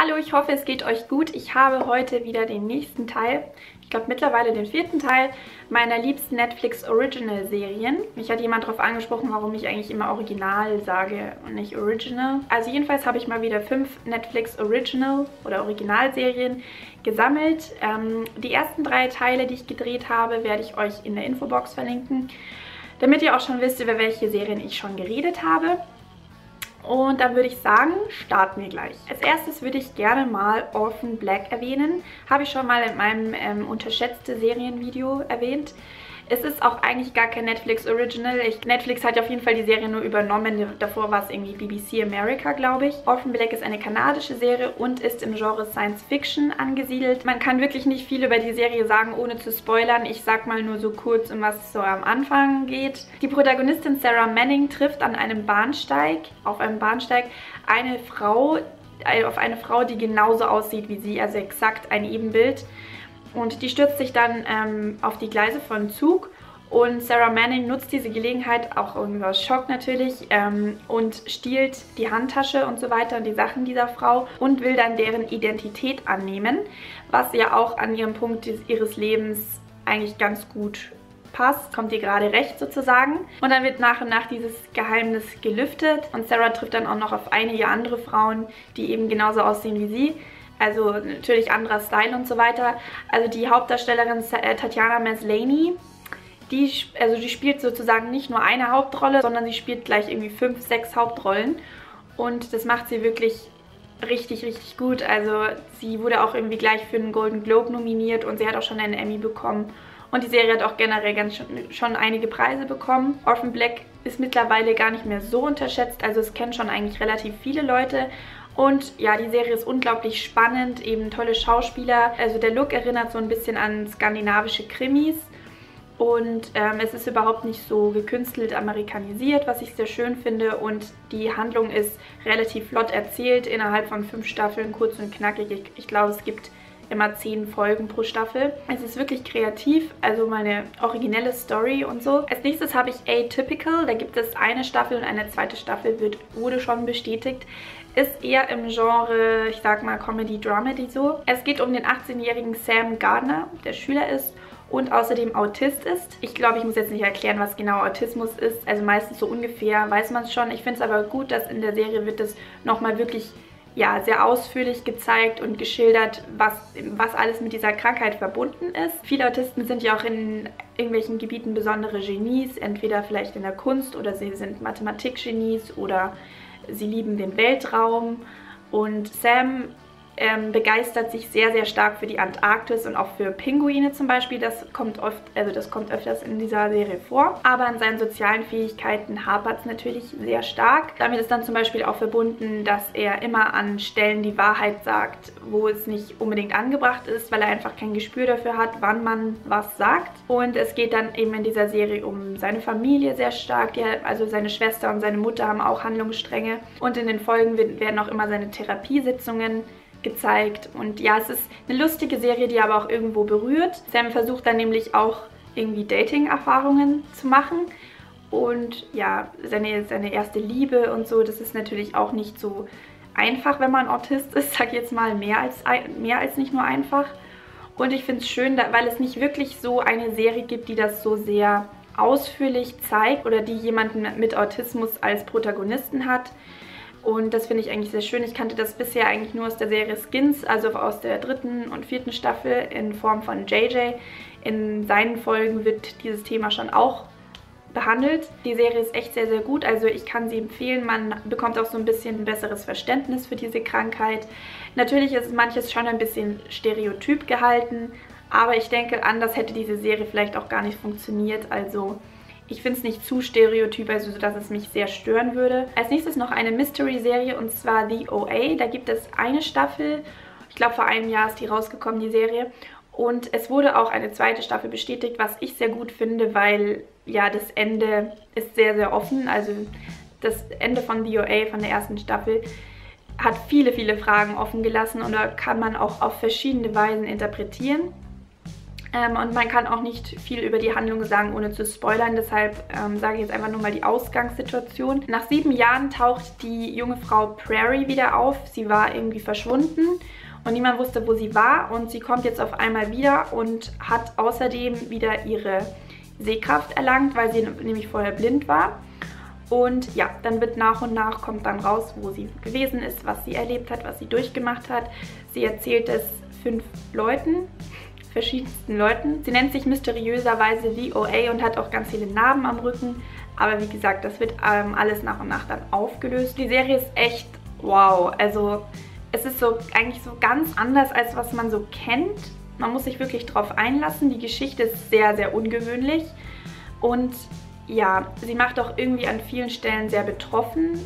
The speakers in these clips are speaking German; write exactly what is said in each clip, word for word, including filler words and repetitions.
Hallo, ich hoffe, es geht euch gut. Ich habe heute wieder den nächsten Teil, ich glaube mittlerweile den vierten Teil, meiner liebsten Netflix Original Serien. Mich hat jemand darauf angesprochen, warum ich eigentlich immer Original sage und nicht Original. Also jedenfalls habe ich mal wieder fünf Netflix Original oder Originalserien gesammelt. Ähm, die ersten drei Teile, die ich gedreht habe, werde ich euch in der Infobox verlinken, damit ihr auch schon wisst, über welche Serien ich schon geredet habe. Und dann würde ich sagen, starten wir gleich. Als erstes würde ich gerne mal Orphan Black erwähnen. Habe ich schon mal in meinem ähm, unterschätzte Serienvideo erwähnt. Es ist auch eigentlich gar kein Netflix Original. Ich, Netflix hat ja auf jeden Fall die Serie nur übernommen. Davor war es irgendwie B B C America, glaube ich. Orphan Black ist eine kanadische Serie und ist im Genre Science Fiction angesiedelt. Man kann wirklich nicht viel über die Serie sagen, ohne zu spoilern. Ich sag mal nur so kurz, um was es so am Anfang geht. Die Protagonistin Sarah Manning trifft an einem Bahnsteig, auf einem Bahnsteig, eine Frau, auf eine Frau, die genauso aussieht wie sie, also exakt ein Ebenbild. Und die stürzt sich dann ähm, auf die Gleise von Zug und Sarah Manning nutzt diese Gelegenheit, auch irgendwie aus Schock natürlich, ähm, und stiehlt die Handtasche und so weiter und die Sachen dieser Frau und will dann deren Identität annehmen, was ja auch an ihrem Punkt des, ihres Lebens eigentlich ganz gut passt, kommt ihr gerade recht sozusagen. Und dann wird nach und nach dieses Geheimnis gelüftet und Sarah trifft dann auch noch auf einige andere Frauen, die eben genauso aussehen wie sie. Also natürlich anderer Style und so weiter. Also die Hauptdarstellerin Tatiana Maslany, die, also die spielt sozusagen nicht nur eine Hauptrolle, sondern sie spielt gleich irgendwie fünf, sechs Hauptrollen. Und das macht sie wirklich richtig, richtig gut. Also sie wurde auch irgendwie gleich für einen Golden Globe nominiert und sie hat auch schon einen Emmy bekommen. Und die Serie hat auch generell ganz schon, schon einige Preise bekommen. Orphan Black ist mittlerweile gar nicht mehr so unterschätzt, also es kennen schon eigentlich relativ viele Leute. Und ja, die Serie ist unglaublich spannend, eben tolle Schauspieler. Also der Look erinnert so ein bisschen an skandinavische Krimis. Und ähm, es ist überhaupt nicht so gekünstelt amerikanisiert, was ich sehr schön finde. Und die Handlung ist relativ flott erzählt, innerhalb von fünf Staffeln, kurz und knackig. Ich, ich glaube, es gibt immer zehn Folgen pro Staffel. Es ist wirklich kreativ, also meine originelle Story und so. Als nächstes habe ich Atypical. Da gibt es eine Staffel und eine zweite Staffel wird, wurde schon bestätigt. Ist eher im Genre, ich sag mal, Comedy-Dramedy so. Es geht um den achtzehnjährigen Sam Gardner, der Schüler ist und außerdem Autist ist. Ich glaube, ich muss jetzt nicht erklären, was genau Autismus ist. Also meistens so ungefähr weiß man es schon. Ich finde es aber gut, dass in der Serie wird es nochmal wirklich, ja, sehr ausführlich gezeigt und geschildert, was, was alles mit dieser Krankheit verbunden ist. Viele Autisten sind ja auch in irgendwelchen Gebieten besondere Genies, entweder vielleicht in der Kunst oder sie sind Mathematikgenies oder sie lieben den Weltraum. Und Sam ähm, begeistert sich sehr, sehr stark für die Antarktis und auch für Pinguine zum Beispiel. Das kommt oft, also das kommt öfters in dieser Serie vor. Aber an seinen sozialen Fähigkeiten hapert es natürlich sehr stark. Damit ist dann zum Beispiel auch verbunden, dass er immer an Stellen die Wahrheit sagt, wo es nicht unbedingt angebracht ist, weil er einfach kein Gespür dafür hat, wann man was sagt. Und es geht dann eben in dieser Serie um seine Familie sehr stark. Die, also seine Schwester und seine Mutter haben auch Handlungsstränge. Und in den Folgen werden auch immer seine Therapiesitzungen gezeigt. Und ja, es ist eine lustige Serie, die aber auch irgendwo berührt. Sam versucht dann nämlich auch irgendwie Dating-Erfahrungen zu machen. Und ja, seine, seine erste Liebe und so, das ist natürlich auch nicht so einfach, wenn man Autist ist, sag jetzt mal, mehr als, mehr als nicht nur einfach. Und ich finde es schön, weil es nicht wirklich so eine Serie gibt, die das so sehr ausführlich zeigt oder die jemanden mit Autismus als Protagonisten hat. Und das finde ich eigentlich sehr schön. Ich kannte das bisher eigentlich nur aus der Serie Skins, also aus der dritten und vierten Staffel in Form von J J. In seinen Folgen wird dieses Thema schon auch behandelt. Die Serie ist echt sehr, sehr gut. Also ich kann sie empfehlen. Man bekommt auch so ein bisschen ein besseres Verständnis für diese Krankheit. Natürlich ist manches schon ein bisschen stereotyp gehalten, aber ich denke, anders hätte diese Serie vielleicht auch gar nicht funktioniert. Also ich finde es nicht zu stereotyp, also dass es mich sehr stören würde. Als nächstes noch eine Mystery-Serie und zwar The O A. Da gibt es eine Staffel. Ich glaube, vor einem Jahr ist die rausgekommen, die Serie. Und es wurde auch eine zweite Staffel bestätigt, was ich sehr gut finde, weil ja, das Ende ist sehr, sehr offen. Also das Ende von The O A, von der ersten Staffel, hat viele, viele Fragen offen gelassen und da kann man auch auf verschiedene Weisen interpretieren. Ähm, und man kann auch nicht viel über die Handlung sagen, ohne zu spoilern. Deshalb ähm, sage ich jetzt einfach nur mal die Ausgangssituation. Nach sieben Jahren taucht die junge Frau Prairie wieder auf. Sie war irgendwie verschwunden und niemand wusste, wo sie war. Und sie kommt jetzt auf einmal wieder und hat außerdem wieder ihre Sehkraft erlangt, weil sie nämlich vorher blind war. Und ja, dann wird nach und nach, kommt dann raus, wo sie gewesen ist, was sie erlebt hat, was sie durchgemacht hat. Sie erzählt es fünf Leuten. verschiedensten Leuten. Sie nennt sich mysteriöserweise The O A und hat auch ganz viele Narben am Rücken. Aber wie gesagt, das wird ähm, alles nach und nach dann aufgelöst. Die Serie ist echt wow. Also es ist so eigentlich so ganz anders, als was man so kennt. Man muss sich wirklich drauf einlassen. Die Geschichte ist sehr, sehr ungewöhnlich. Und ja, sie macht auch irgendwie an vielen Stellen sehr betroffen.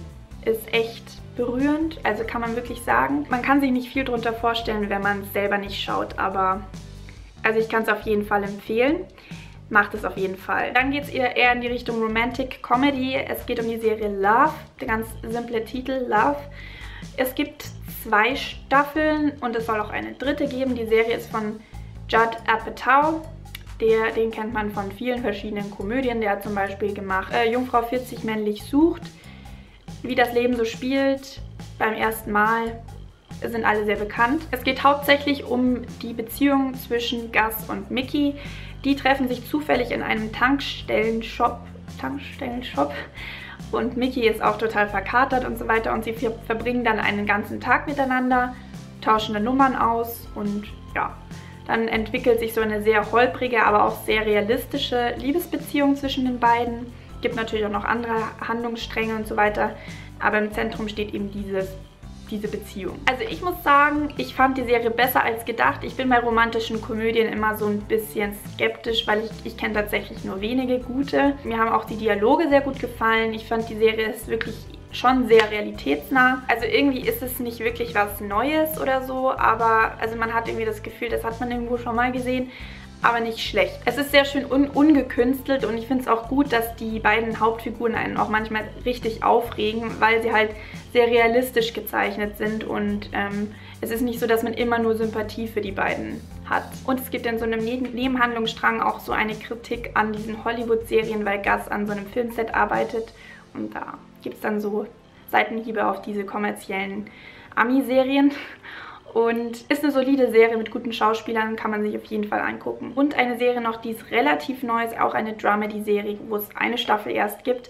Ist echt berührend. Also kann man wirklich sagen. Man kann sich nicht viel drunter vorstellen, wenn man es selber nicht schaut, aber... Also ich kann es auf jeden Fall empfehlen. Macht es auf jeden Fall. Dann geht es eher in die Richtung Romantic Comedy. Es geht um die Serie Love. Der ganz simple Titel, Love. Es gibt zwei Staffeln und es soll auch eine dritte geben. Die Serie ist von Judd Apatow. Der, den kennt man von vielen verschiedenen Komödien. Der hat zum Beispiel gemacht äh, Jungfrau vierzig männlich sucht. Wie das Leben so spielt. Beim ersten Mal. Sind alle sehr bekannt. Es geht hauptsächlich um die Beziehung zwischen Gus und Mickey. Die treffen sich zufällig in einem Tankstellen-Shop. Tankstellen-Shop. Und Mickey ist auch total verkatert und so weiter. Und sie verbringen dann einen ganzen Tag miteinander, tauschen dann Nummern aus und ja. Dann entwickelt sich so eine sehr holprige, aber auch sehr realistische Liebesbeziehung zwischen den beiden. Gibt natürlich auch noch andere Handlungsstränge und so weiter. Aber im Zentrum steht eben dieses diese Beziehung. Also ich muss sagen, ich fand die Serie besser als gedacht. Ich bin bei romantischen Komödien immer so ein bisschen skeptisch, weil ich, ich kenne tatsächlich nur wenige gute. Mir haben auch die Dialoge sehr gut gefallen. Ich fand, die Serie ist wirklich schon sehr realitätsnah. Also irgendwie ist es nicht wirklich was Neues oder so, aber also man hat irgendwie das Gefühl, das hat man irgendwo schon mal gesehen, aber nicht schlecht. Es ist sehr schön un ungekünstelt und ich finde es auch gut, dass die beiden Hauptfiguren einen auch manchmal richtig aufregen, weil sie halt sehr realistisch gezeichnet sind und ähm, es ist nicht so, dass man immer nur Sympathie für die beiden hat. Und es gibt in so einem Neben Nebenhandlungsstrang auch so eine Kritik an diesen Hollywood-Serien, weil Gus an so einem Filmset arbeitet und da gibt es dann so Seitenhiebe auf diese kommerziellen Ami-Serien. Und ist eine solide Serie mit guten Schauspielern, kann man sich auf jeden Fall angucken. Und eine Serie noch, die ist relativ neu, ist auch eine Dramedy-Serie, wo es eine Staffel erst gibt.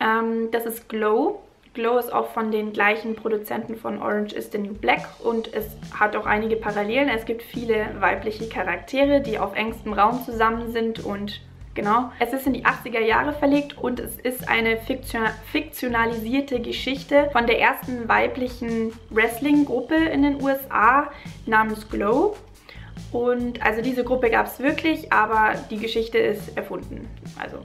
Ähm, das ist Glow. Glow ist auch von den gleichen Produzenten von Orange is the New Black und es hat auch einige Parallelen. Es gibt viele weibliche Charaktere, die auf engstem Raum zusammen sind und genau. Es ist in die achtziger Jahre verlegt und es ist eine fiktionalisierte Geschichte von der ersten weiblichen Wrestling-Gruppe in den U S A namens Glow. Und also diese Gruppe gab es wirklich, aber die Geschichte ist erfunden. Also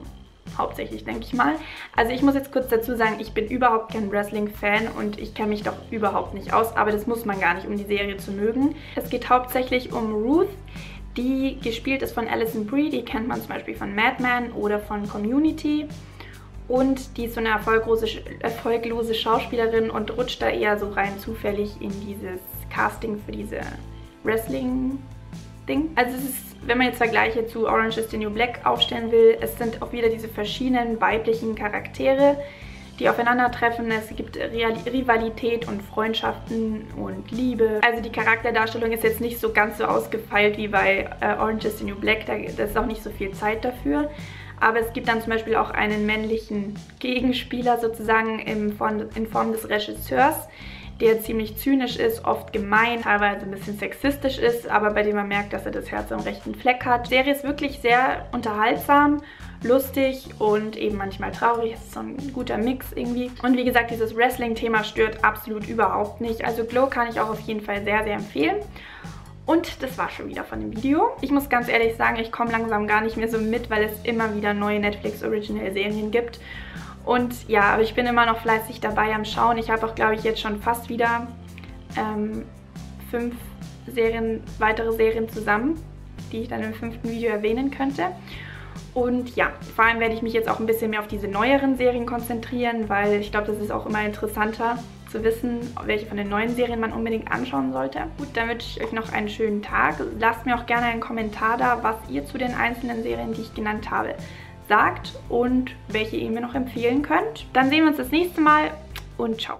hauptsächlich, denke ich mal. Also ich muss jetzt kurz dazu sagen, ich bin überhaupt kein Wrestling-Fan und ich kenne mich doch überhaupt nicht aus, aber das muss man gar nicht, um die Serie zu mögen. Es geht hauptsächlich um Ruth, die gespielt ist von Alison Brie, die kennt man zum Beispiel von Mad Men oder von Community. Und die ist so eine erfolglose, erfolglose Schauspielerin und rutscht da eher so rein zufällig in dieses Casting für diese Wrestling-Ding. Also es ist, wenn man jetzt Vergleiche zu Orange is the New Black aufstellen will, es sind auch wieder diese verschiedenen weiblichen Charaktere, die aufeinandertreffen. Es gibt Real Rivalität und Freundschaften und Liebe. Also die Charakterdarstellung ist jetzt nicht so ganz so ausgefeilt wie bei äh, Orange is the New Black. Da, da ist auch nicht so viel Zeit dafür. Aber es gibt dann zum Beispiel auch einen männlichen Gegenspieler sozusagen in Form, in Form des Regisseurs, der ziemlich zynisch ist, oft gemein, teilweise ein bisschen sexistisch ist, aber bei dem man merkt, dass er das Herz am rechten Fleck hat. Die Serie ist wirklich sehr unterhaltsam, lustig und eben manchmal traurig. Es ist so ein guter Mix irgendwie. Und wie gesagt, dieses Wrestling-Thema stört absolut überhaupt nicht. Also Glow kann ich auch auf jeden Fall sehr, sehr empfehlen. Und das war schon wieder von dem Video. Ich muss ganz ehrlich sagen, ich komme langsam gar nicht mehr so mit, weil es immer wieder neue Netflix-Original-Serien gibt. Und ja, aber ich bin immer noch fleißig dabei am Schauen. Ich habe auch, glaube ich, jetzt schon fast wieder ähm, fünf Serien, weitere Serien zusammen, die ich dann im fünften Video erwähnen könnte. Und ja, vor allem werde ich mich jetzt auch ein bisschen mehr auf diese neueren Serien konzentrieren, weil ich glaube, das ist auch immer interessanter, zu wissen, welche von den neuen Serien man unbedingt anschauen sollte. Gut, dann wünsche ich euch noch einen schönen Tag. Lasst mir auch gerne einen Kommentar da, was ihr zu den einzelnen Serien, die ich genannt habe, sagt und welche ihr mir noch empfehlen könnt. Dann sehen wir uns das nächste Mal und ciao.